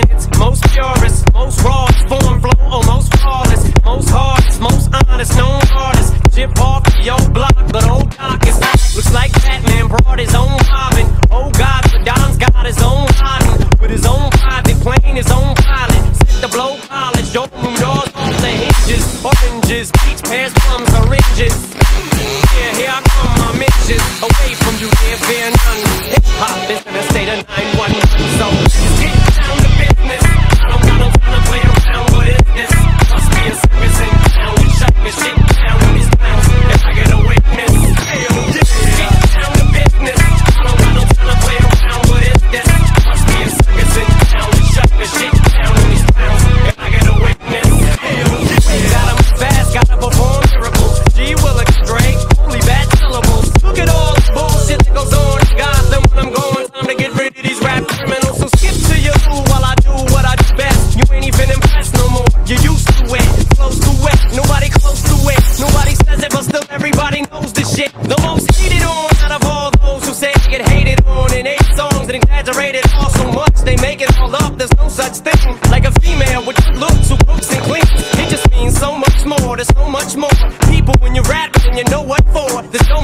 minutes, most purest, most raw, form flow almost flawless, most hardest, most honest, known artist, Jim Park, yo block, but old Doc is not. Looks like Batman brought his own Robin. Oh God, but Don's got his own Robin, with his own private plane, his own pilot, set the blow college, open doors off the hinges, oranges, peach pears, plums, oranges. Yeah, here I come, my midges, away from you, there fear none. Hip hop is in a state of 9-1. The most hated on out of all those who say they get hated on in 8 songs and exaggerated all so much they make it all up. There's no such thing like a female with good looks who cooks and cleans. It just means so much more. There's so much more people when you rap and you know what for. There's no